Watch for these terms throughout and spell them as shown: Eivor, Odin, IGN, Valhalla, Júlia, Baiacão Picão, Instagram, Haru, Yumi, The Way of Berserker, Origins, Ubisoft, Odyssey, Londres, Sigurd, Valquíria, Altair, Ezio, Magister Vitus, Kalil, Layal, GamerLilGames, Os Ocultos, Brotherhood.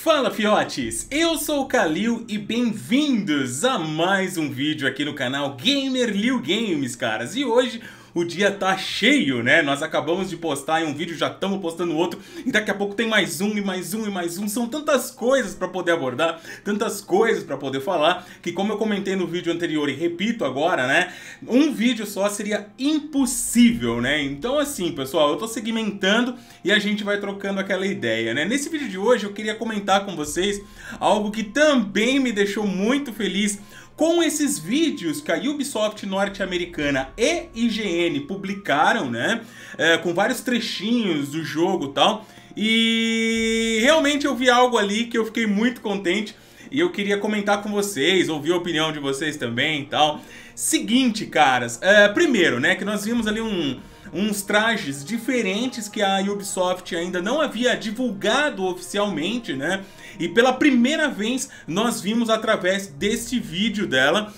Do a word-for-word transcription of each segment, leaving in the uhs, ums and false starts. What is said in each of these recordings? Fala fiotes, eu sou o Kalil e bem-vindos a mais um vídeo aqui no canal GamerLilGames, caras. E hoje o dia tá cheio, né? Nós acabamos de postar em um vídeo, já estamos postando outro, e daqui a pouco tem mais um, e mais um, e mais um. São tantas coisas pra poder abordar, tantas coisas pra poder falar, que como eu comentei no vídeo anterior e repito agora, né? Um vídeo só seria impossível, né? Então assim, pessoal, eu tô segmentando e a gente vai trocando aquela ideia, né? Nesse vídeo de hoje eu queria comentar com vocês algo que também me deixou muito feliz, com esses vídeos que a Ubisoft norte-americana e I G N publicaram, né? É, com vários trechinhos do jogo e tal. E realmente eu vi algo ali que eu fiquei muito contente. E eu queria comentar com vocês, ouvir a opinião de vocês também e tal. Seguinte, caras. É, primeiro, né? Que nós vimos ali um... uns trajes diferentes que a Ubisoft ainda não havia divulgado oficialmente, né? E pela primeira vez nós vimos através desse vídeo dela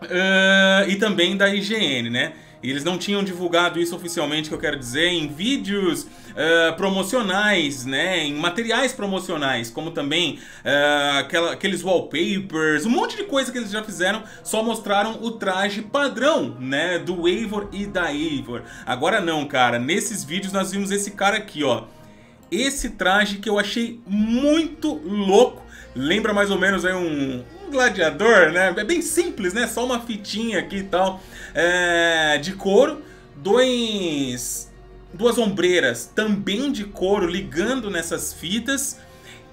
uh, e também da I G N, né? Eles não tinham divulgado isso oficialmente, que eu quero dizer, em vídeos uh, promocionais, né? Em materiais promocionais, como também uh, aquela, aqueles wallpapers, um monte de coisa que eles já fizeram, só mostraram o traje padrão, né? Do Eivor e da Eivor. Agora não, cara, nesses vídeos nós vimos esse cara aqui, ó. Esse traje que eu achei muito louco, lembra mais ou menos aí um... gladiador, né? É bem simples, né? Só uma fitinha aqui e tal, é, de couro, dois, duas ombreiras também de couro ligando nessas fitas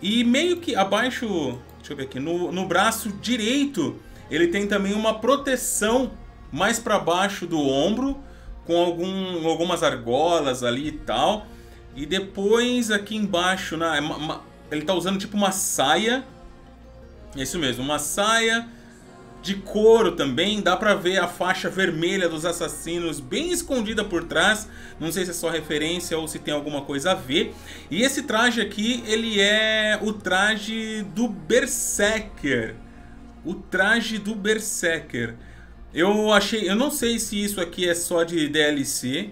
e meio que abaixo, deixa eu ver aqui, no, no braço direito ele tem também uma proteção mais para baixo do ombro com algum, algumas argolas ali e tal, e depois aqui embaixo na, ele tá usando tipo uma saia. Isso mesmo, uma saia de couro também, dá pra ver a faixa vermelha dos assassinos bem escondida por trás, não sei se é só referência ou se tem alguma coisa a ver. E esse traje aqui, ele é o traje do Berserker, o traje do Berserker. Eu achei, eu não sei se isso aqui é só de D L C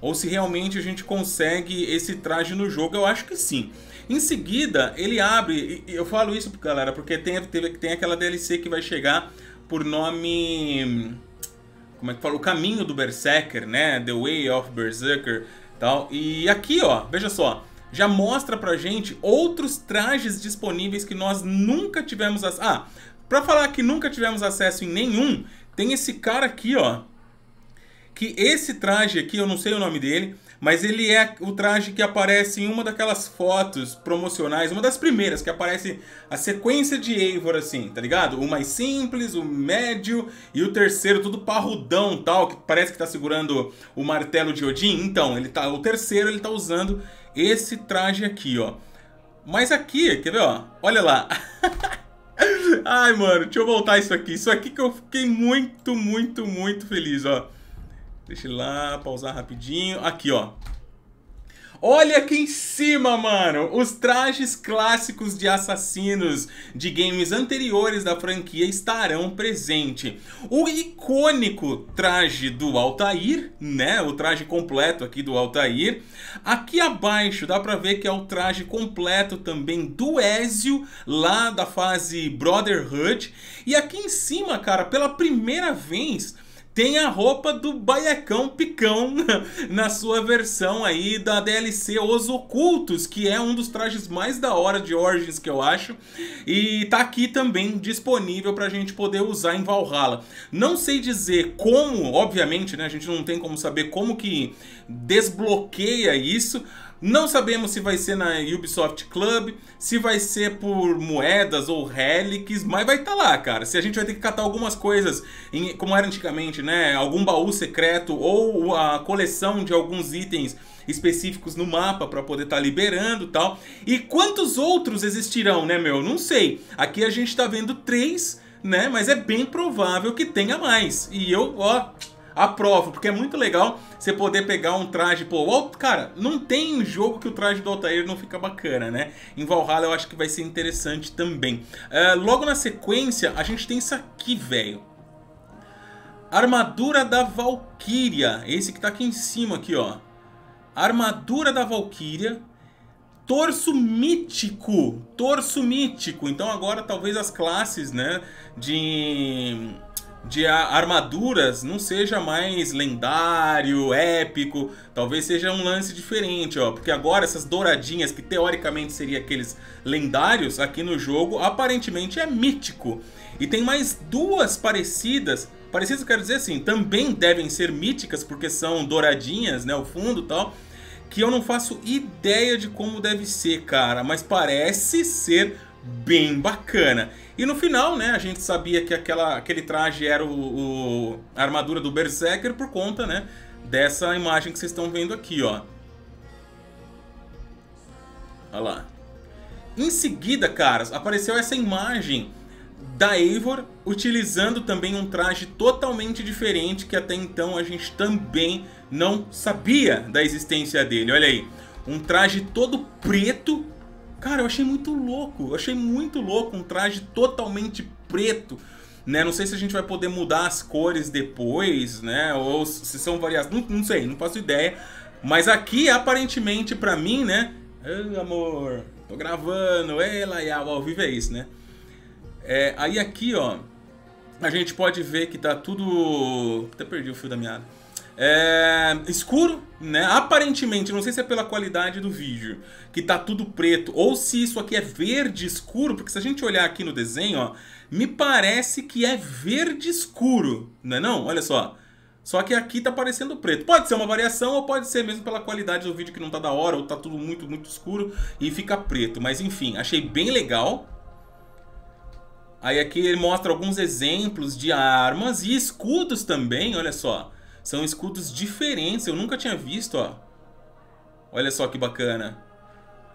ou se realmente a gente consegue esse traje no jogo, eu acho que sim. Em seguida, ele abre, e eu falo isso, galera, porque tem, tem, tem aquela D L C que vai chegar por nome... Como é que fala? O Caminho do Berserker, né? The Way of Berserker e tal. E aqui, ó, veja só, já mostra pra gente outros trajes disponíveis que nós nunca tivemos acesso... Ah, pra falar que nunca tivemos acesso em nenhum, tem esse cara aqui, ó. Que esse traje aqui, eu não sei o nome dele, mas ele é o traje que aparece em uma daquelas fotos promocionais, uma das primeiras, que aparece a sequência de Eivor assim, tá ligado? O mais simples, o médio e o terceiro, tudo parrudão tal, que parece que tá segurando o martelo de Odin. Então, ele tá, o terceiro ele tá usando esse traje aqui, ó. Mas aqui, quer ver, ó? Olha lá. Ai, mano, deixa eu voltar isso aqui. Isso aqui que eu fiquei muito, muito, muito feliz, ó. Deixa eu lá, pausar rapidinho. Aqui, ó. Olha aqui em cima, mano! Os trajes clássicos de assassinos de games anteriores da franquia estarão presentes. O icônico traje do Altair, né? O traje completo aqui do Altair. Aqui abaixo dá pra ver que é o traje completo também do Ezio, lá da fase Brotherhood. E aqui em cima, cara, pela primeira vez... tem a roupa do Baiacão Picão na sua versão aí da D L C Os Ocultos, que é um dos trajes mais da hora de Origins, que eu acho. E tá aqui também disponível pra gente poder usar em Valhalla. Não sei dizer como, obviamente, né? A gente não tem como saber como que desbloqueia isso. Não sabemos se vai ser na Ubisoft Club, se vai ser por moedas ou relics, mas vai estar lá, cara. Se a gente vai ter que catar algumas coisas, em, como era antigamente, né? Algum baú secreto ou a coleção de alguns itens específicos no mapa para poder estar liberando e tal. E quantos outros existirão, né, meu? Não sei. Aqui a gente tá vendo três, né? Mas é bem provável que tenha mais. E eu, ó... aprovo, porque é muito legal você poder pegar um traje, pô, cara, não tem jogo que o traje do Altair não fica bacana, né? Em Valhalla eu acho que vai ser interessante também. Uh, logo na sequência, a gente tem isso aqui, velho. Armadura da Valquíria, esse que tá aqui em cima, aqui, ó. Armadura da Valquíria, Torso mítico, torso mítico. Então agora talvez as classes, né, de, de armaduras não seja mais lendário, épico. Talvez seja um lance diferente, ó. Porque agora essas douradinhas, que teoricamente seriam aqueles lendários, aqui no jogo aparentemente é mítico. E tem mais duas parecidas. Parecidas eu quero dizer assim, também devem ser míticas, porque são douradinhas, né, o fundo e tal, que eu não faço ideia de como deve ser, cara, mas parece ser bem bacana. E no final, né, a gente sabia que aquela, aquele traje era o, o, a armadura do Berserker por conta, né, dessa imagem que vocês estão vendo aqui, ó. Olha lá. Em seguida, caras, apareceu essa imagem da Eivor utilizando também um traje totalmente diferente, que até então a gente também não sabia da existência dele. Olha aí, um traje todo preto. Cara, eu achei muito louco, eu achei muito louco, um traje totalmente preto, né? Não sei se a gente vai poder mudar as cores depois, né? Ou se são variações, não, não sei, não faço ideia. Mas aqui, aparentemente, pra mim, né? Ei, amor, tô gravando, ei, Layal, ao vivo é isso, né? É, aí aqui, ó, a gente pode ver que tá tudo... Até perdi o fio da meada. É, escuro, né? Aparentemente, não sei se é pela qualidade do vídeo, que tá tudo preto, ou se isso aqui é verde escuro, porque se a gente olhar aqui no desenho, ó, me parece que é verde escuro, não é não? Olha só. Só que aqui tá parecendo preto. Pode ser uma variação, ou pode ser mesmo pela qualidade do vídeo que não tá da hora, ou tá tudo muito, muito escuro e fica preto. Mas enfim, achei bem legal. Aí aqui ele mostra alguns exemplos de armas e escudos também, olha só. São escudos diferentes, eu nunca tinha visto, ó. Olha só que bacana.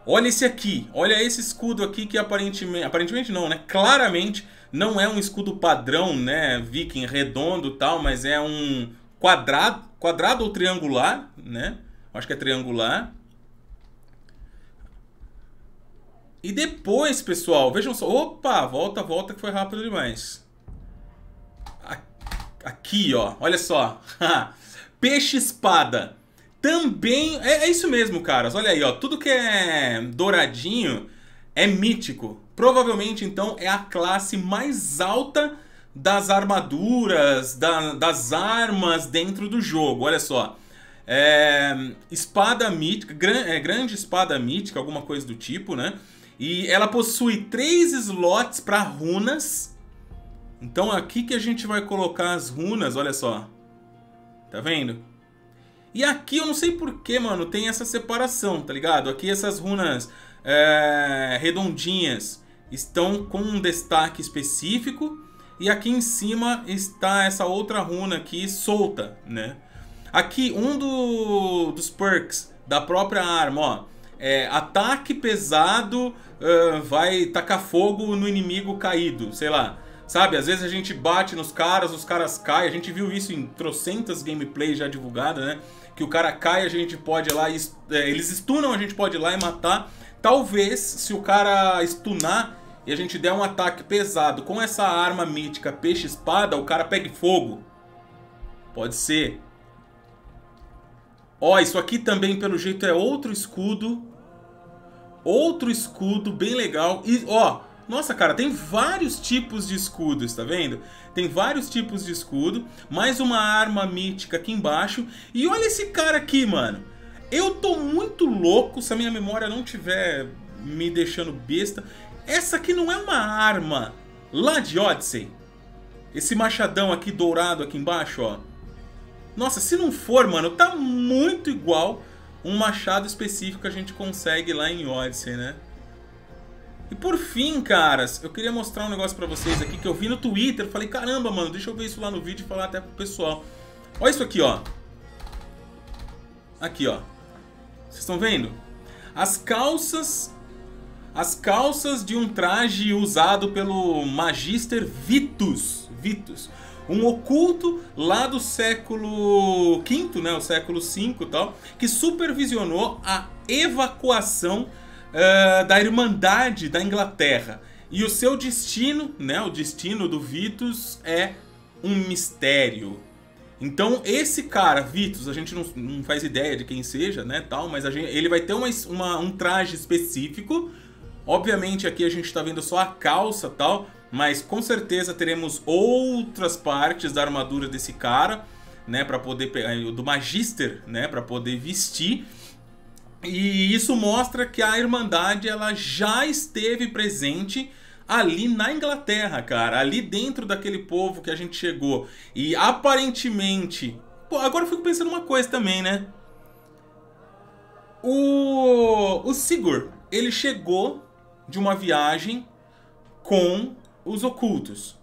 Olha esse aqui, olha esse escudo aqui que aparentemente... Aparentemente não, né? Claramente não é um escudo padrão, né? Viking, redondo e tal, mas é um quadrado, quadrado ou triangular, né? Acho que é triangular. E depois, pessoal, vejam só... Opa, volta, volta, que foi rápido demais. Aqui, ó, olha só. Peixe-espada. Também... É, é isso mesmo, caras. Olha aí, ó. Tudo que é douradinho é mítico. Provavelmente, então, é a classe mais alta das armaduras, da, das armas dentro do jogo. Olha só. É, espada mítica, gran, é, grande espada mítica, alguma coisa do tipo, né? E ela possui três slots para runas. Então aqui que a gente vai colocar as runas, olha só. Tá vendo? E aqui eu não sei porquê, mano, tem essa separação, tá ligado? Aqui essas runas é, redondinhas estão com um destaque específico. E aqui em cima está essa outra runa aqui solta, né? Aqui um do, dos perks da própria arma, ó. É, ataque pesado, uh, vai tacar fogo no inimigo caído, sei lá. Sabe, às vezes a gente bate nos caras, os caras caem. A gente viu isso em trocentas gameplays já divulgadas, né? Que o cara cai, a gente pode ir lá e... É, eles stunam, a gente pode ir lá e matar. Talvez, se o cara stunar e a gente der um ataque pesado com essa arma mítica peixe-espada, o cara pegue fogo. Pode ser. Ó, isso aqui também, pelo jeito, é outro escudo. Outro escudo, bem legal. E, ó, nossa, cara, tem vários tipos de escudos, tá vendo? Tem vários tipos de escudo. Mais uma arma mítica aqui embaixo. E olha esse cara aqui, mano. Eu tô muito louco, se a minha memória não tiver me deixando besta. Essa aqui não é uma arma lá de Odyssey? Esse machadão aqui, dourado aqui embaixo, ó. Nossa, se não for, mano, tá muito igual um machado específico que a gente consegue lá em Odyssey, né? E por fim, caras, eu queria mostrar um negócio pra vocês aqui que eu vi no Twitter. Falei, caramba, mano, deixa eu ver isso lá no vídeo e falar até pro pessoal. Olha isso aqui, ó. Aqui, ó. Vocês estão vendo? As calças... As calças de um traje usado pelo Magister Vitus. Vitus. Um oculto lá do século quinto, né, o século cinco e tal, que supervisionou a evacuação uh, da Irmandade da Inglaterra. E o seu destino, né, o destino do Vitus é um mistério. Então esse cara, Vitus, a gente não, não faz ideia de quem seja, né, tal, mas a gente, ele vai ter uma, uma, um traje específico. Obviamente aqui a gente está vendo só a calça, tal, mas com certeza teremos outras partes da armadura desse cara, né, para poder pegar, do Magister, né, para poder vestir. E isso mostra que a Irmandade ela já esteve presente ali na Inglaterra, cara, ali dentro daquele povo que a gente chegou. E aparentemente... Pô, agora eu fico pensando uma coisa também, né? O, o Sigurd, ele chegou de uma viagem com os ocultos.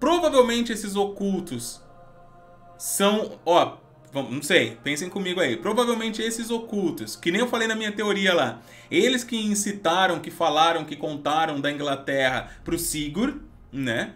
Provavelmente esses ocultos são... ó, não sei, pensem comigo aí. Provavelmente esses ocultos, que nem eu falei na minha teoria lá, eles que incitaram, que falaram, que contaram da Inglaterra pro Sigurd, né?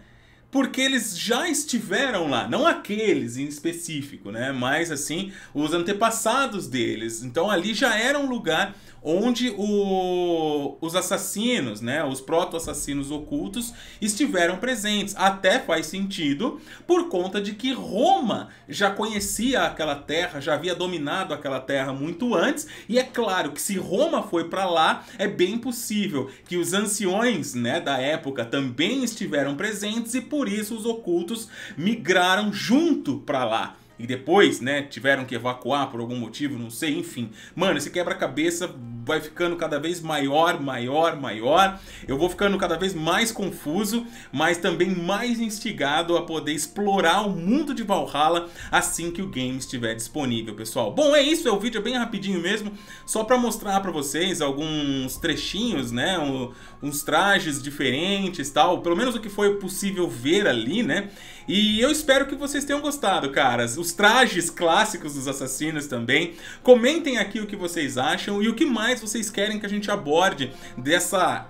Porque eles já estiveram lá, não aqueles em específico, né? Mas assim, os antepassados deles. Então ali já era um lugar onde o, os assassinos, né? Os proto-assassinos ocultos estiveram presentes. Até faz sentido, por conta de que Roma já conhecia aquela terra, já havia dominado aquela terra muito antes. E é claro que se Roma foi para lá, é bem possível que os anciões, né, da época também estiveram presentes, e por Por isso os ocultos migraram junto pra lá. E depois, né, tiveram que evacuar por algum motivo, não sei, enfim. Mano, esse quebra-cabeça vai ficando cada vez maior, maior, maior. Eu vou ficando cada vez mais confuso, mas também mais instigado a poder explorar o mundo de Valhalla assim que o game estiver disponível, pessoal. Bom, é isso, é o vídeo é bem rapidinho mesmo, só pra mostrar pra vocês alguns trechinhos, né, um, uns trajes diferentes e tal. Pelo menos o que foi possível ver ali, né. E eu espero que vocês tenham gostado, caras. Os trajes clássicos dos assassinos também. Comentem aqui o que vocês acham e o que mais vocês querem que a gente aborde dessa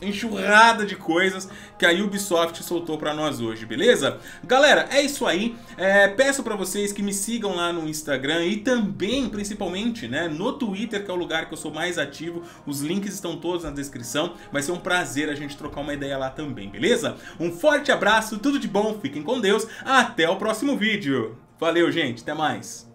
enxurrada de coisas que a Ubisoft soltou pra nós hoje, beleza? Galera, é isso aí. É, peço pra vocês que me sigam lá no Instagram e também, principalmente, né, no Twitter, que é o lugar que eu sou mais ativo. Os links estão todos na descrição. Vai ser um prazer a gente trocar uma ideia lá também, beleza? Um forte abraço, tudo de bom, fiquem com Deus. Até o próximo vídeo. Valeu, gente, até mais.